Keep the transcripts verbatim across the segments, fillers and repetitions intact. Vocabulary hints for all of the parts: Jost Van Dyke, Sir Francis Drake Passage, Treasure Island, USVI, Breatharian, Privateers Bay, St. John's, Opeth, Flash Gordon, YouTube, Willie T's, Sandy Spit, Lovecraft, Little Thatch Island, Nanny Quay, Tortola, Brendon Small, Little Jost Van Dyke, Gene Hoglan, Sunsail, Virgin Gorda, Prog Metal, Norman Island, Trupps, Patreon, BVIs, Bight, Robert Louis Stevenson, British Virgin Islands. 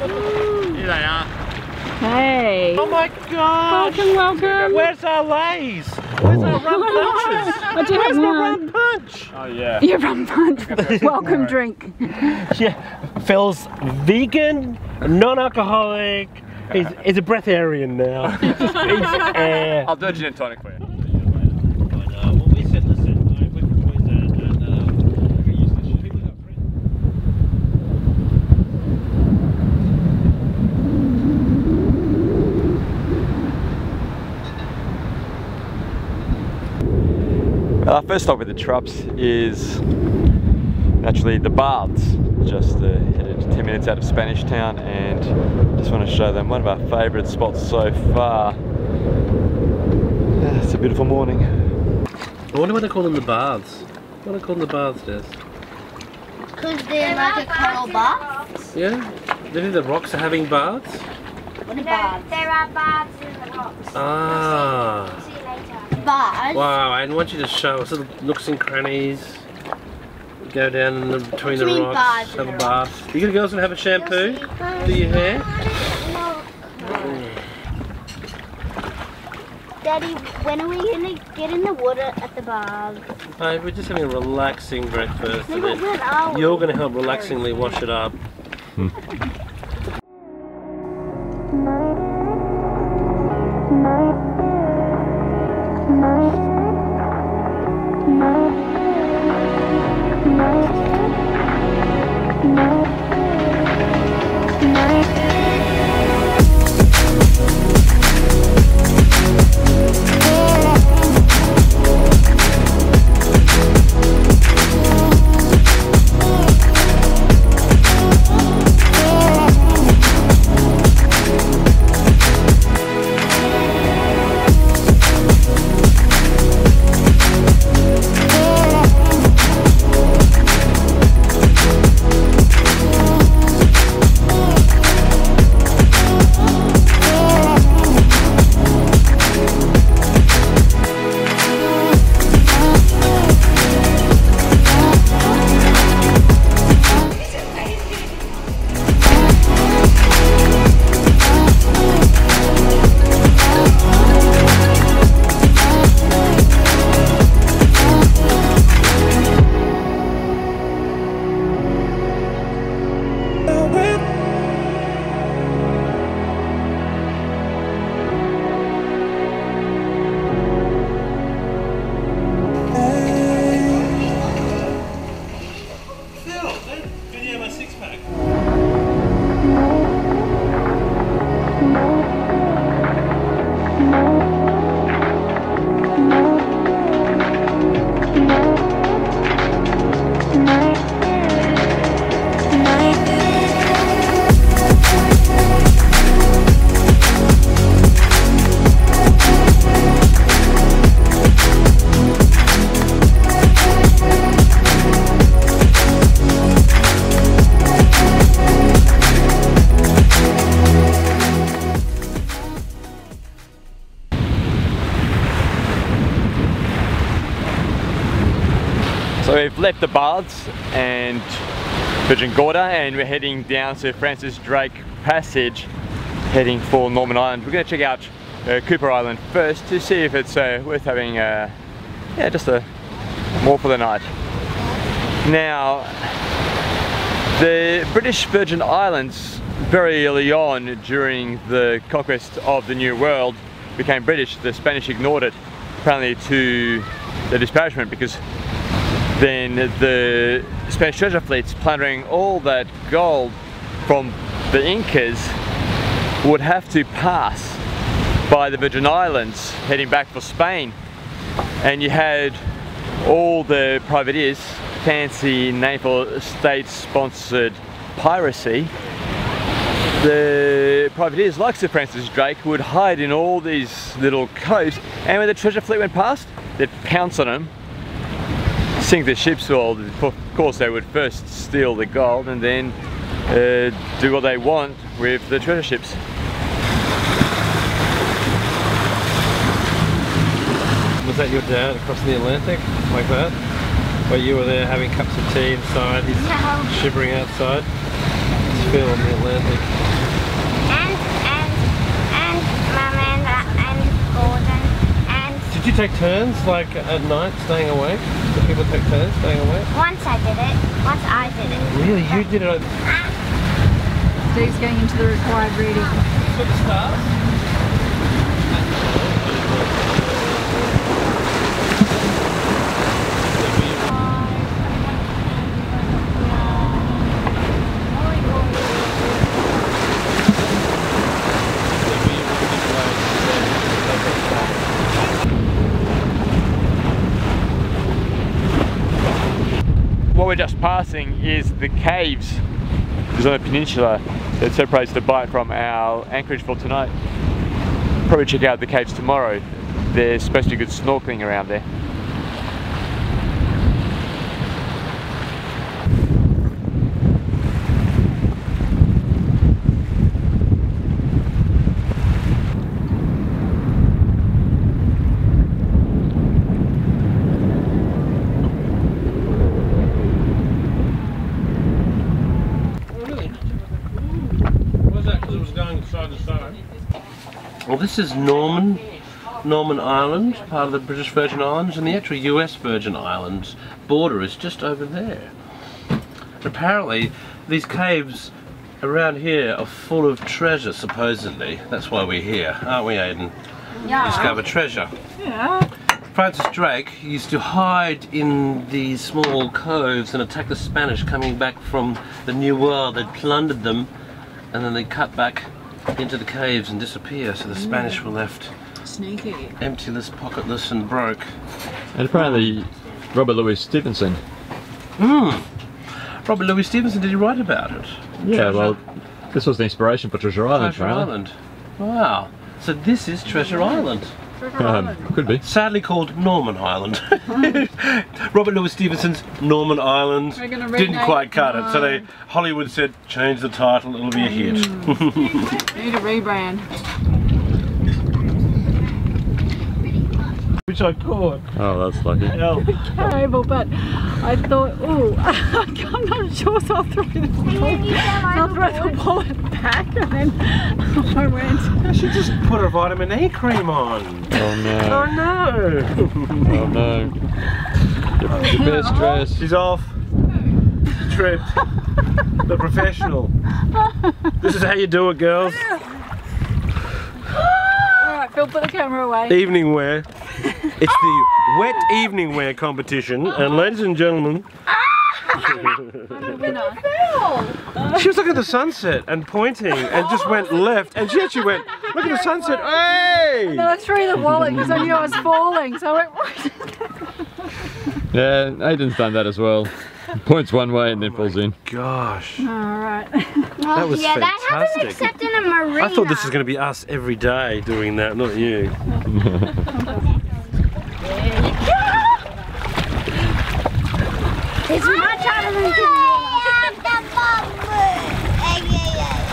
Here they are. Hey. Oh my gosh. Welcome, welcome. Where's our lays? Where's our rum punches? Where's my rum punch? Oh yeah. Your rum punch. Welcome drink. Yeah. Phil's vegan, non-alcoholic. He's, he's a breatharian now. He's air. I'll do a gin and tonic for you. Our first stop with the Trupps is naturally the baths. Just uh, headed ten minutes out of Spanish Town, and just want to show them one of our favourite spots so far. Yeah, it's a beautiful morning. I wonder what they call them the baths. What do they call them the baths, Des? Because they're like a coral bath. Yeah? Do the rocks are having baths? What are baths? There are baths in the rocks. Ah. Bars. Wow, I want you to show us little nooks and crannies. Go down in the, between the rocks, have a bath. You girls gonna have a shampoo? Do your hair? No. Mm. Daddy, when are we gonna get in the water at the bath? Babe, we're just having a relaxing breakfast. No, and then you're gonna help relaxingly wash it up. Hmm. We've left the baths and Virgin Gorda, and we're heading down Sir Francis Drake Passage, heading for Norman Island. We're going to check out uh, Cooper Island first to see if it's uh, worth having uh, yeah, just a more for the night. Now, the British Virgin Islands very early on during the conquest of the New World became British. The Spanish ignored it, apparently to their disparagement, because then the Spanish treasure fleets plundering all that gold from the Incas would have to pass by the Virgin Islands heading back for Spain. And you had all the privateers, fancy name for state-sponsored piracy. The privateers like Sir Francis Drake would hide in all these little coves, and when the treasure fleet went past, they'd pounce on them, sink the ships. Well, of course they would first steal the gold and then uh, do what they want with the treasure ships. Was that your dad across the Atlantic like that? Where you were there having cups of tea inside, he's no. shivering outside? It's Phil in the Atlantic. take turns, like at night, staying awake? Do people take turns staying awake? Once I did it. Once I did it. Really? You did it? Dave's going into the required reading. Look at the stars. What we're just passing is the caves. There's on a peninsula that separates the Bight from our anchorage for tonight. Probably check out the caves tomorrow. There's supposed to be good snorkeling around there. Well, this is Norman, Norman Island, part of the British Virgin Islands, and the actual U S Virgin Islands border is just over there. Apparently, these caves around here are full of treasure, supposedly. That's why we're here, aren't we, Aiden? Yeah. Discover treasure. Yeah. Francis Drake used to hide in these small coves and attack the Spanish coming back from the New World. They'd plundered them, and then they cut back into the caves and disappear, so the Spanish were left sneaky, emptyless, pocketless and broke. And apparently Robert Louis Stevenson. Mm. Robert Louis Stevenson, did he write about it? Yeah, Treasure. Well, this was the inspiration for Treasure Island. Treasure Island. Wow. So this is Treasure Island. Treasure Island. Um, could be. Sadly called Norman Island. Robert Louis Stevenson's Norman Island didn't quite cut it, so they Hollywood said change the title, it'll be a hit. Need a rebrand. Which I caught. Oh, that's lucky. Terrible, but I thought, oh, I'm not sure, so I'll throw the ball, I'll throw the ball back, and then I went. I should just put a vitamin E cream on. Oh no. Oh no. Oh no. Your best dress. She's off. She tripped. The professional. This is how you do it, girls. Alright, Phil, put the camera away. Evening wear. It's the wet evening wear competition, and ladies and gentlemen, she was looking at the sunset and pointing and just went left, and she actually went, look at the sunset, hey! And then I threw the wallet because I knew I was falling, so I went, yeah, Aiden's done that as well. Points one way and then oh falls in. Gosh. Alright. Well, that was yeah, fantastic. That happens except in a marina. I thought this was going to be us every day doing that, not you. It's my time to leave.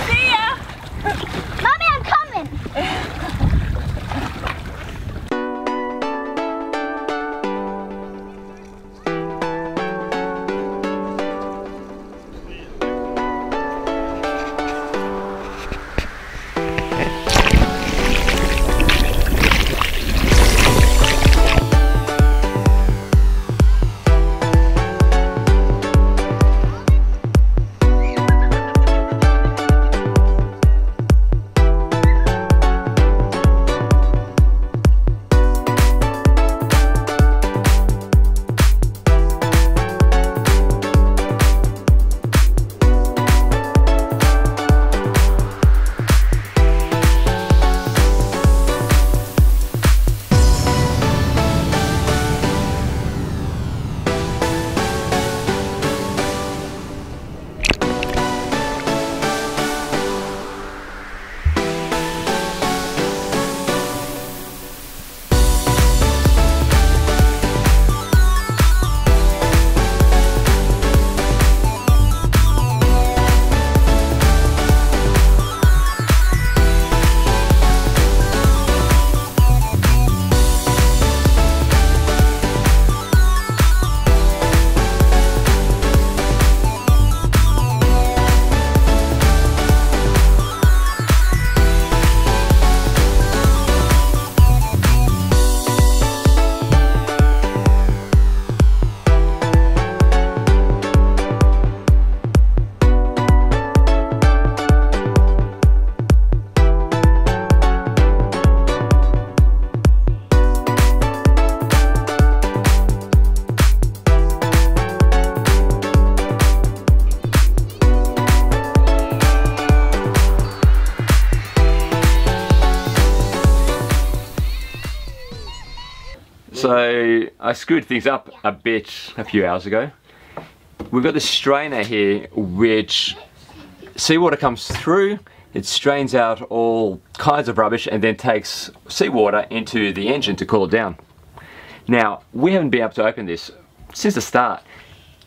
See ya! Mommy, I'm coming! So I screwed things up a bit a few hours ago. We've got this strainer here which seawater comes through, it strains out all kinds of rubbish and then takes seawater into the engine to cool it down. Now, we haven't been able to open this since the start.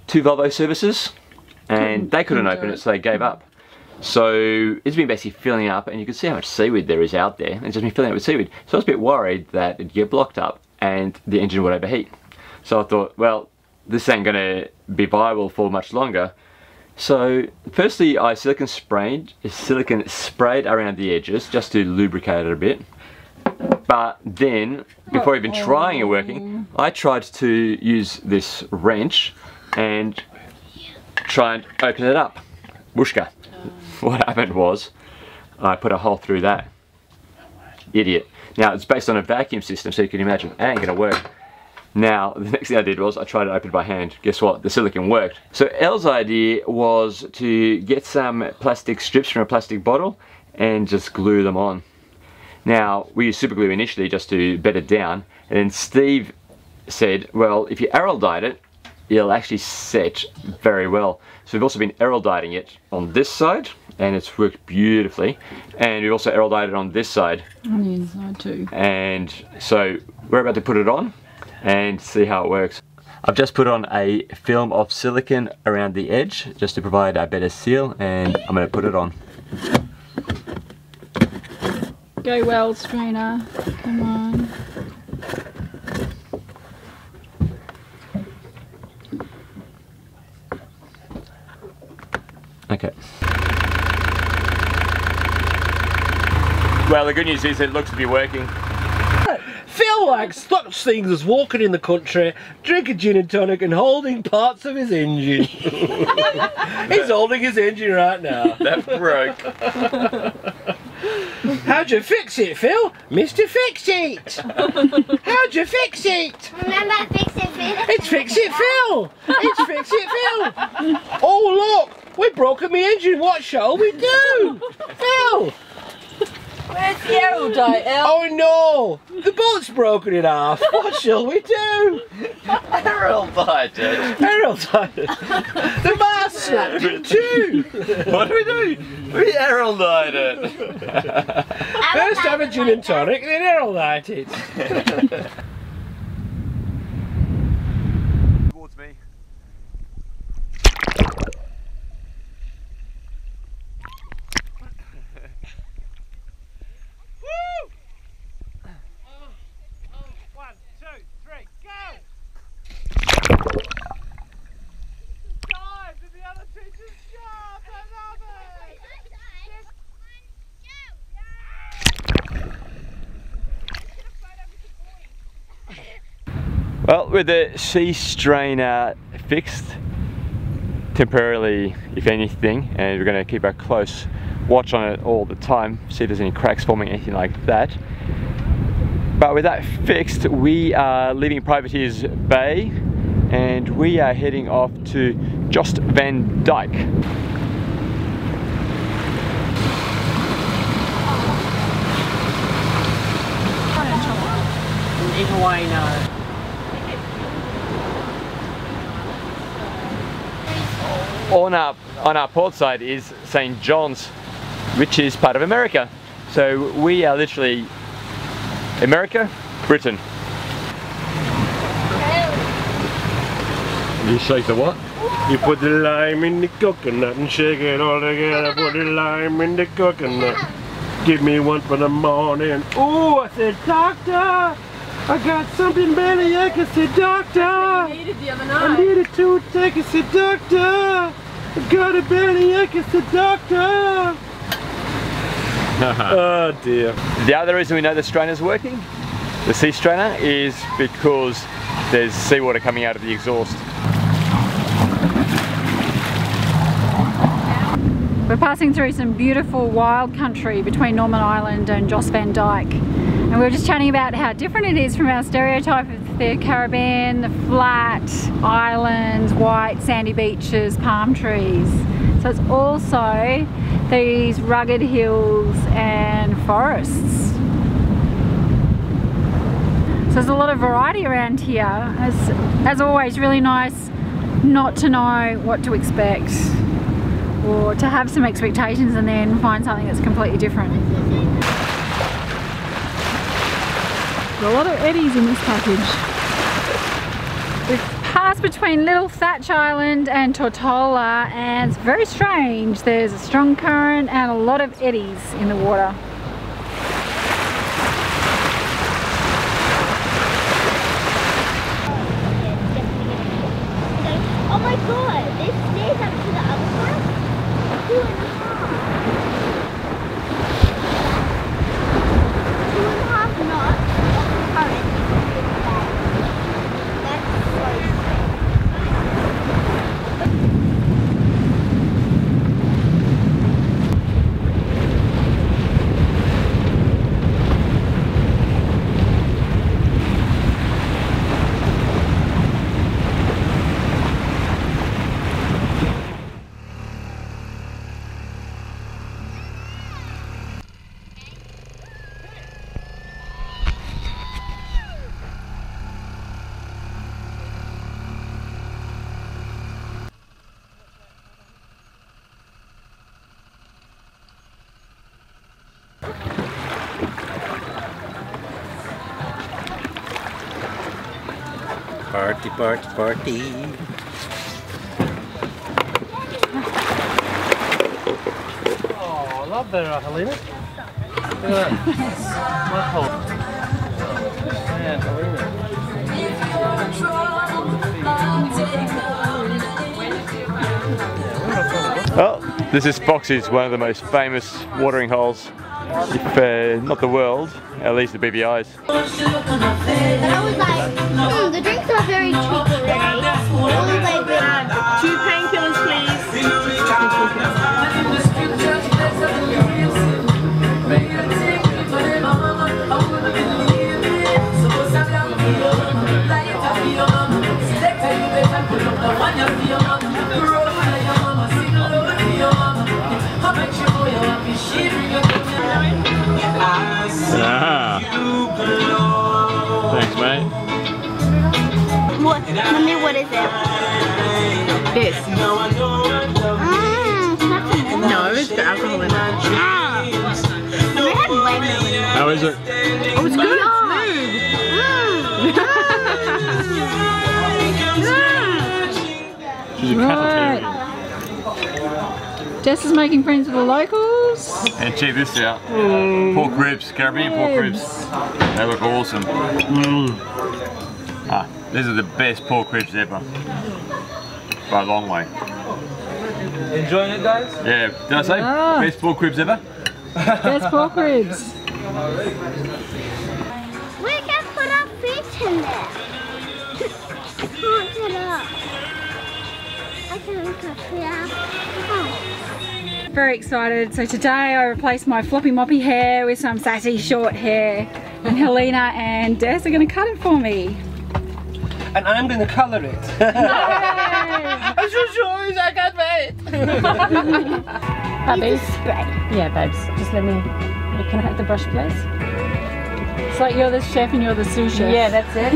Two Volvo services and they couldn't open it, so they gave up. So it's been basically filling up, and you can see how much seaweed there is out there. It's just been filling up with seaweed. So I was a bit worried that it'd get blocked up and the engine would overheat. So I thought, well, this ain't gonna be viable for much longer. So firstly, I silicone sprayed, silicone sprayed around the edges just to lubricate it a bit. But then, before even trying it working, I tried to use this wrench and try and open it up. Whooshka. What happened was, I put a hole through that. Idiot. Now, it's based on a vacuum system, so you can imagine, it ain't gonna work. Now, the next thing I did was, I tried to open it by hand. Guess what? The silicone worked. So Elle's idea was to get some plastic strips from a plastic bottle and just glue them on. Now, we used super glue initially just to bed it down, and then Steve said, well, if you aerodite it, it'll actually set very well. So we've also been aeroditing it on this side, and it's worked beautifully. And we've also aerodited it on this side. On the inside too. And so we're about to put it on and see how it works. I've just put on a film of silicone around the edge just to provide a better seal, and I'm gonna put it on. Go well, strainer, come on. Okay. Well, the good news is it looks to be working. Feel like such things as walking in the country, drinking gin and tonic and holding parts of his engine. He's holding his engine right now. That broke. How'd you fix it, Phil? Mister Fix It! How'd you fix it? Remember Fix It Phil? It's Fix It Phil! It's Fix It Phil! Oh look! We've broken my engine, what shall we do? Phil! Where's the aerodite, El? Oh no! The boat's broken in half! What shall we do? Aerodite it! Aerodite it! The mast snapped in two! What do we do? We aerodite it! First have a gin and tonic, then aerodite it! Towards me. Well, with the sea strainer fixed, temporarily if anything, and we're going to keep a close watch on it all the time, see if there's any cracks forming, anything like that. But with that fixed, we are leaving Privateers Bay and we are heading off to Jost Van Dyke. Hawaii now. On our, on our port side is Saint John's, which is part of America. So we are literally America, Britain. You shake the what? You put the lime in the coconut and shake it all together. Put the lime in the coconut. Give me one for the morning. Oh, I said doctor! I got something better, yeah, can doctor. I needed the other night. I needed to take a doctor. I got a better, yeah, can doctor. Oh dear. The other reason we know the strainer's working, the sea strainer, is because there's seawater coming out of the exhaust. We're passing through some beautiful wild country between Norman Island and Jost Van Dyke. And we were just chatting about how different it is from our stereotype of the Caribbean, the flat islands, white sandy beaches, palm trees. So it's also these rugged hills and forests. So there's a lot of variety around here. As, as always, really nice not to know what to expect, or to have some expectations and then find something that's completely different. A lot of eddies in this package. We've passed between Little Thatch Island and Tortola, and it's very strange. There's a strong current and a lot of eddies in the water. Oh my god, this stays up to the other side? Two and a half. Two and a half knots of the current is that. That's so Party, party, party. Oh, I love that, uh, Helena. Look at that. Wonderful. Man, Helena. Well, this is Foxy's, one of the most famous watering holes, if uh, not the world, at least the B B I's. I was like, hmm, the drinks are very cheap today. I was like, two painkillers please. Ah. Thanks, mate. What? Tell me, what is it? This. Mm, no, it's the alcohol in it. Ah. I had lemon. How is it? Oh, it's good. It's smooth. Mm. Right. Jess is making friends with the locals. And check this out. Mm. Pork ribs, Caribbean ribs. pork ribs. They look awesome. Mm. Ah, these are the best pork ribs ever. By a long way. Enjoying it, guys? Yeah. Did I say yeah. best pork ribs ever? Best pork ribs. We can put our feet in there. Look it up. I can look up here. Oh. Very excited. So today I replaced my floppy moppy hair with some sassy short hair, and Helena and Des are going to cut it for me. And I'm going to colour it. It's your choice, I can't wait. Babes. Yeah, babes. Just let me, can I have the brush please? It's like you're the chef and you're the sous chef. Yeah, that's it.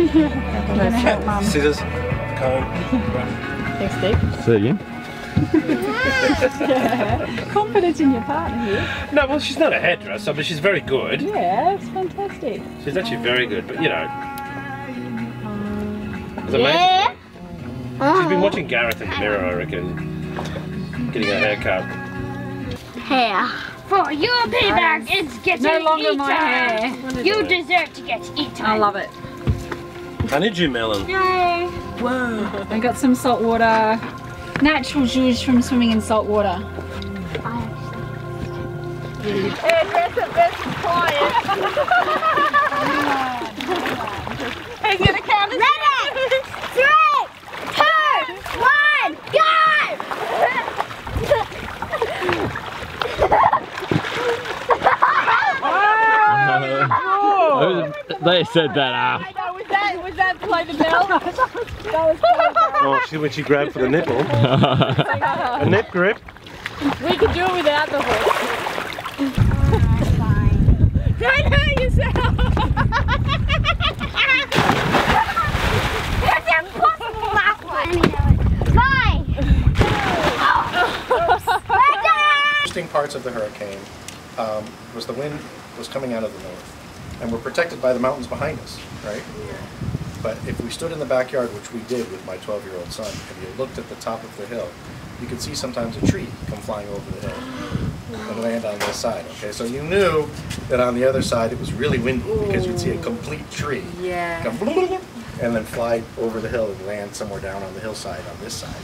That's scissors, comb, brush. Thanks, Dave. See you. Yeah. Confidence in your partner here. No, well, she's not a hairdresser, but she's very good. Yeah, it's fantastic. She's actually very good, but you know. It's amazing. Yeah. Oh. She's been watching Gareth in the mirror, I reckon. Getting a haircut. Hair. For your payback is getting eaten. No longer eaten. My hair. You it? deserve to get eaten. I love it. I need you, Melon. Yay. Whoa. I got some salt water. Natural juice from swimming in salt water. Hey, get a count of Ready, three, two, one, go! They said that after. Was that play the bell? Oh, she when she grabbed for the nipple. A nip grip. We could do it without the hook. Don't hurt yourself! came um, was the wind was coming out of the north, and we're protected by the mountains behind us, right? Yeah. But if we stood in the backyard, which we did with my twelve-year-old son, and you looked at the top of the hill, you could see sometimes a tree come flying over the hill and land on this side, okay? So you knew that on the other side it was really windy. Ooh. Because you'd see a complete tree, yeah, come, and then fly over the hill and land somewhere down on the hillside on this side,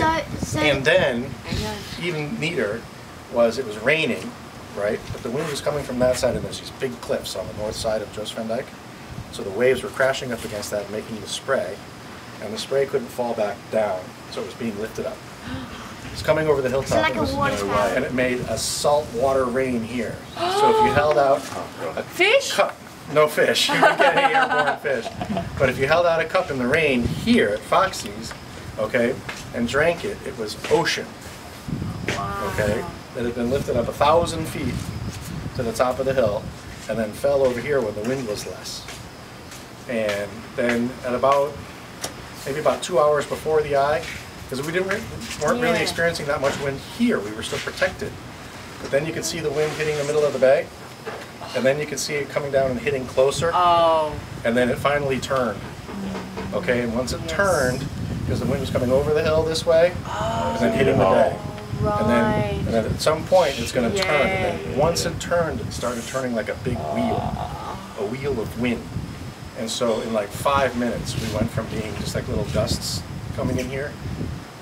right? So, so and then, even neater, was it was raining, right? But the wind was coming from that side, and there's these big cliffs on the north side of Jost Van Dyke. So the waves were crashing up against that, making the spray, and the spray couldn't fall back down, so it was being lifted up. It's coming over the hilltop, like and, and it made a salt water rain here. Oh. So if you held out a fish? Cup, no fish, you wouldn't get any airborne fish. But if you held out a cup in the rain here at Foxy's, okay, and drank it, it was ocean. Wow. Okay, that had been lifted up a thousand feet to the top of the hill, and then fell over here when the wind was less. And then at about maybe about two hours before the eye, because we didn't re weren't yeah. really experiencing that much wind here. We were still protected. But then you could see the wind hitting the middle of the bay, and then you could see it coming down and hitting closer. Oh. And then it finally turned. Okay, and once it yes. turned, because the wind was coming over the hill this way, oh. and then hitting the bay. Right. And then, and then at some point it's going to turn. And then once it turned, it started turning like a big oh. wheel, a wheel of wind. And so in like five minutes, we went from being just like little gusts coming in here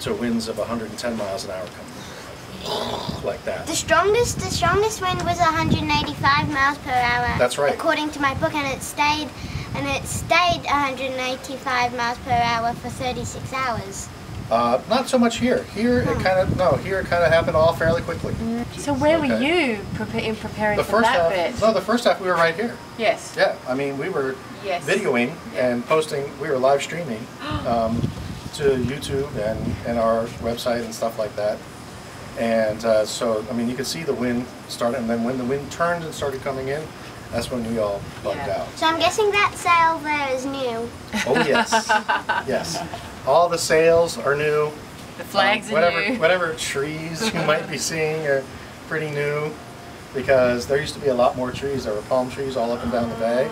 to winds of one hundred ten miles an hour coming in, like that. The strongest, the strongest wind was one hundred eighty-five miles per hour. That's right. According to my book, and it stayed, and it stayed one hundred eighty-five miles per hour for thirty-six hours. Uh, not so much here. Here huh. it kind of no. Here it kind of happened all fairly quickly. Mm. So where okay. were you prepa in preparing the for first that half, bit? No, the first half we were right here. Yes. Yeah. I mean, we were yes. videoing yeah. and posting. We were live streaming. Um, to YouTube and, and our website and stuff like that. And uh, so, I mean, you could see the wind started, and then when the wind turned and started coming in, that's when we all bugged yeah. out. So I'm guessing that sail there is new. Oh, yes. Yes. All the sails are new. The flags um, whatever, are new. Whatever trees you might be seeing are pretty new, because there used to be a lot more trees. There were palm trees all up and down the bay.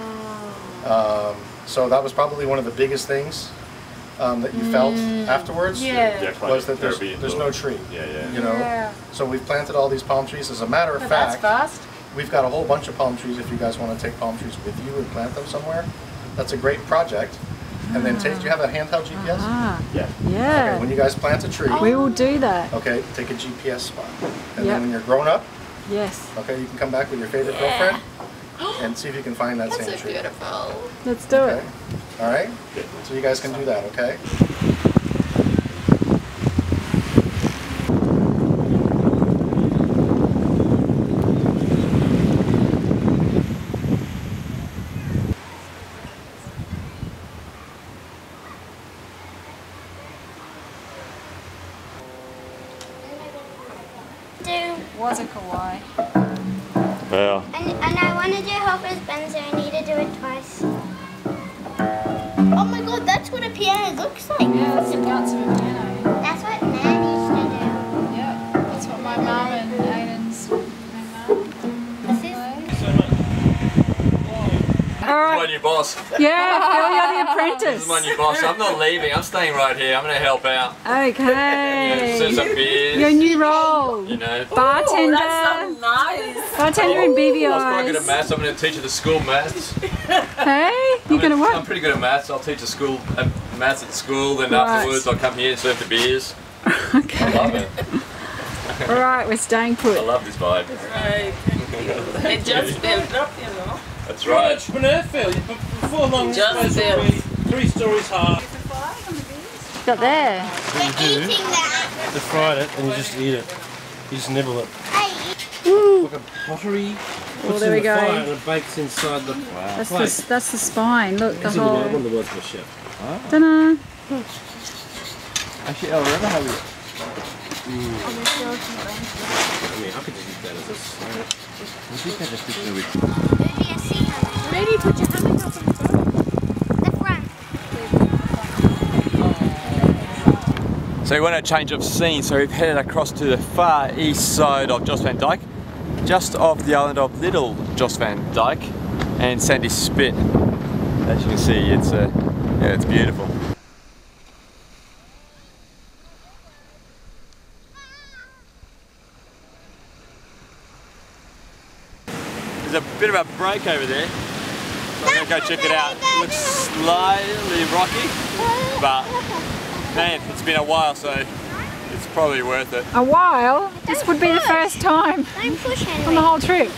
Um, so that was probably one of the biggest things Um, that you mm. felt afterwards yeah. was that there's, there's no tree. Yeah, yeah. You know, yeah. so we've planted all these palm trees. As a matter of but fact, that's fast. We've got a whole bunch of palm trees. If you guys want to take palm trees with you and plant them somewhere, that's a great project. And then take, do you have a handheld G P S? Uh-huh. Yeah. Yeah. Okay, when you guys plant a tree, we will do that. Okay, take a G P S spot, and yep. then when you're grown up, yes. okay, you can come back with your favorite yeah. girlfriend and see if you can find that that's same so tree. That's beautiful. Let's do okay. it. All right, so you guys can do that, okay? Do was a kawaii. Yeah. And, and I wanted to help his Ben, so I need to do it twice. Oh my god, that's what a piano looks like. Yeah, that's the guts of a piano. That's what Nan used to do. Yeah, that's what my mum and Aiden's my mum. Alright. My new boss. Yeah, you're the apprentice. This is my new boss. I'm not leaving, I'm staying right here. I'm going to help out. Okay. You know, serve up beers. Your new role. You know. Bartender. Ooh, that's so nice. Bartender and B B I's. I was quite good at maths. I'm going to teach at the school maths. Hey. You're gonna work? I'm pretty good at maths. I'll teach a school uh, maths at school, then right. afterwards I'll come here and serve the beers. Okay. I love it. Alright, we're staying put. I love this vibe. That's right. It just built up, you know. That's right. It's an airfield. Before long, just three stories high. Got there. We're eating that. They fried it and you just eat it. You just nibble it. Like a pottery. Oh, there we go. And it bakes inside the wow. that's plate. The, that's the spine. Look, the whole. I wonder what's the chef. Oh. Dunno. Actually, I'll never have it. Mm. I mean, I could just eat that as a snack. I think I just did it with. Maybe you put your hammock up on the front. The front. So we want to change of scene, so we've headed across to the far east side of Jost Van Dyke. just off the island of Little Jost Van Dyke and Sandy Spit. As you can see, it's uh, yeah, it's beautiful. There's a bit of a break over there, so I'm going to go check it out. It looks slightly rocky, but man, it's been a while, so it's probably worth it. A while? This would be the first time on the whole trip.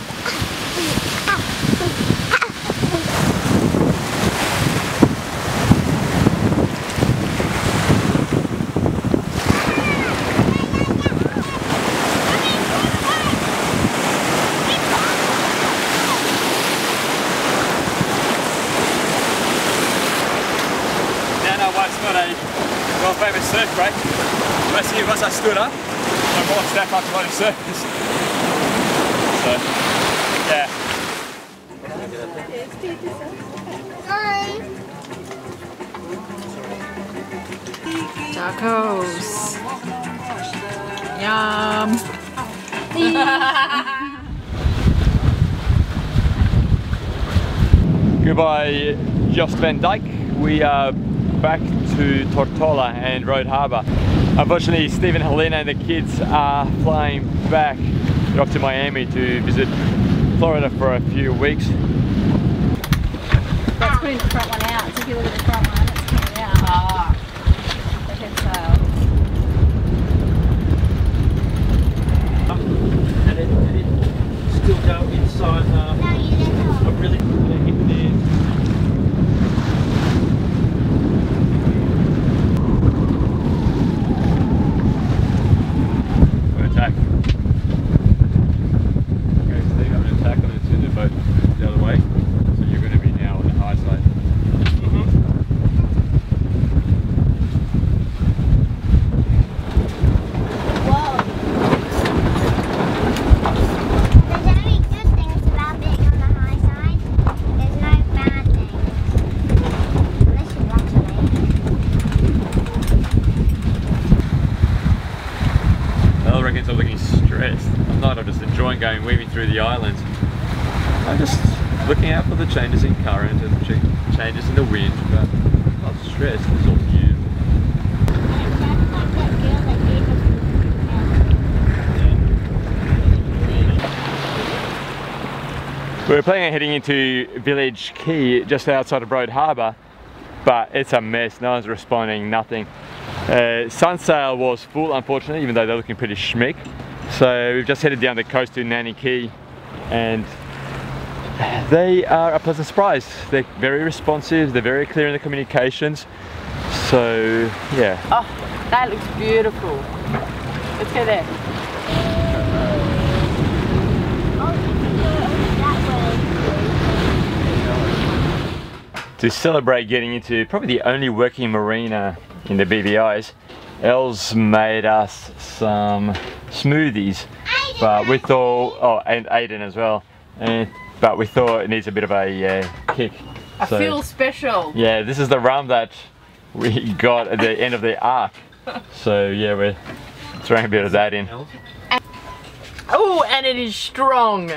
Famous surf break. Most of us are stood up, my boss stepped up on his surface. So, yeah. Tacos. Yum. Goodbye, Jost Van Dyke. We are back to Tortola and Road Harbour. Unfortunately, Steve and Helena and the kids are flying back. They're off to Miami to visit Florida for a few weeks. That's putting the front one out. So if you look at the front one, it's coming out. Ah, the head sail. And it, and it still go inside. Um, no, you didn't. I'm really in there. Going weaving through the islands. I'm just looking out for the changes in current and ch changes in the wind, but I'm not stressed, it's all beautiful. We were planning on heading into Village Quay just outside of Broad Harbour, but it's a mess, no one's responding, nothing. Uh, Sunsail was full, unfortunately, even though they're looking pretty schmick. So we've just headed down the coast to Nanny Quay, and they are a pleasant surprise. They're very responsive, they're very clear in the communications. So, yeah. Oh, that looks beautiful. Let's go there. To celebrate getting into probably the only working marina in the B V Is, Els made us some smoothies, but we thought, oh, and Aiden as well, and, but we thought it needs a bit of a uh, kick. I so, feel special. Yeah, this is the rum that we got at the end of the arc. So yeah, we're throwing a bit of that in. Oh, and it is strong.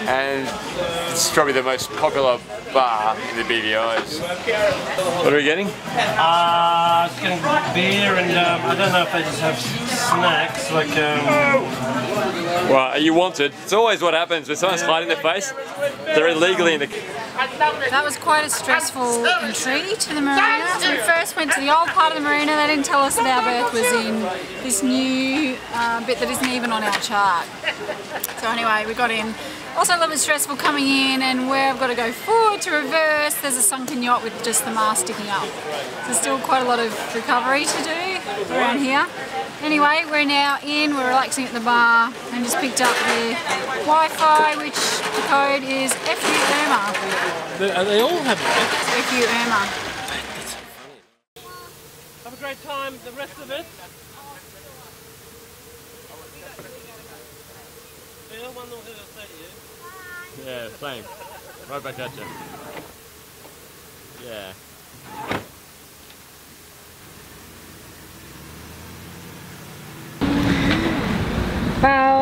And it's probably the most popular bar in the B V Is. What are we getting? Uh, it's getting beer and um, I don't know if they just have snacks like... Um... Well, you wanted. It's always what happens when someone's hiding their face. They're illegally in the... That was quite a stressful entry to the marina. So we first went to the old part of the marina. They didn't tell us that our berth was in this new uh, bit that isn't even on our chart. So anyway, we got in. Also a little bit stressful coming in, and where I've got to go forward to reverse, there's a sunken yacht with just the mast sticking up. There's still quite a lot of recovery to do around here. Anyway, we're now in, we're relaxing at the bar, and just picked up the Wi-Fi, which the code is F U Irma. They all have it. F U Irma. Have a great time, the rest of it. Yeah, same. Right back at you. Yeah.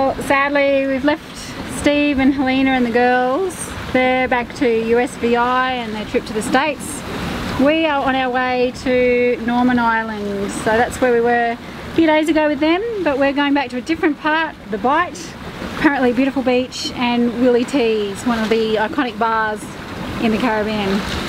Well, sadly we've left Steve and Helena and the girls. They're back to U S V I and their trip to the States. We are on our way to Norman Island, so that's where we were a few days ago with them, but we're going back to a different part, the Bight. Apparently beautiful beach and Willie T's, one of the iconic bars in the Caribbean.